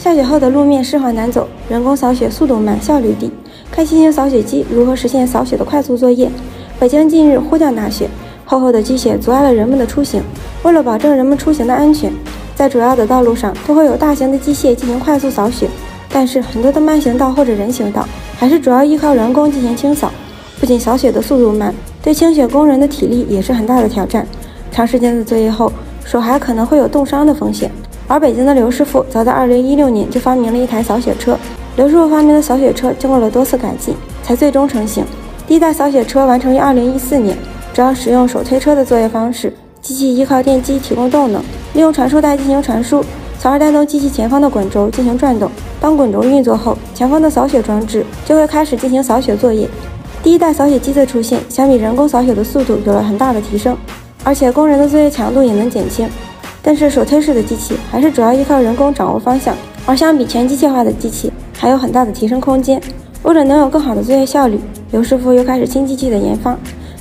下雪后的路面湿滑难走，人工扫雪速度慢，效率低。开启型扫雪机如何实现扫雪的快速作业？北京近日呼叫纳雪，厚厚的积雪阻碍了人们的出行。为了保证人们出行的安全，在主要的道路上都会有大型的机械进行快速扫雪，但是很多的慢行道或者人行道还是主要依靠人工进行清扫。不仅扫雪的速度慢，对清雪工人的体力也是很大的挑战。长时间的作业后，手还可能会有冻伤的风险。而北京的刘师傅早在2016年就发明了一台扫雪车。刘师傅发明的扫雪车经过了多次改进，才最终成型。第一代扫雪车完成于2014年，主要使用手推车的作业方式，机器依靠电机提供动能，利用传输带进行传输，从而带动机器前方的滚轴进行转动。当滚轴运作后，前方的扫雪装置就会开始进行扫雪作业。第一代扫雪机的出现，相比人工扫雪的速度有了很大的提升，而且工人的作业强度也能减轻。但是手推式的机器还是主要依靠人工掌握方向，而相比全机械化的机器还有很大的提升空间。为了能有更好的作业效率，刘师傅又开始新机器的研发。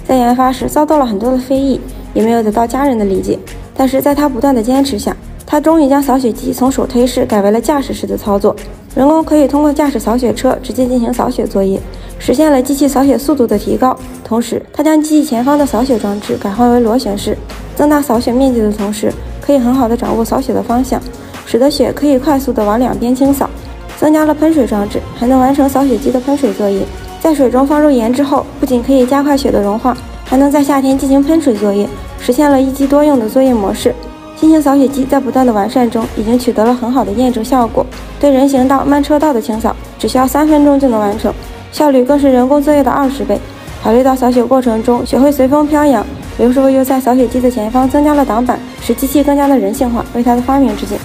在研发时遭到了很多的非议，也没有得到家人的理解，但是在他不断的坚持下，他终于将扫雪机从手推式改为了驾驶式的操作。人工可以通过驾驶扫雪车直接进行扫雪作业，实现了机器扫雪速度的提高。同时他将机器前方的扫雪装置改换为螺旋式，增大扫雪面积的同时，可以很好的掌握扫雪的方向，使得雪可以快速的往两边清扫。增加了喷水装置，还能完成扫雪机的喷水作业。在水中放入盐之后，不仅可以加快雪的融化，还能在夏天进行喷水作业，实现了一机多用的作业模式。新型扫雪机在不断的完善中，已经取得了很好的验证效果。对人行道、慢车道的清扫只需要3分钟就能完成，效率更是人工作业的20倍。考虑到扫雪过程中雪会随风飘扬，刘师傅又在扫雪机的前方增加了挡板，使机器更加的人性化，为它的发明致敬。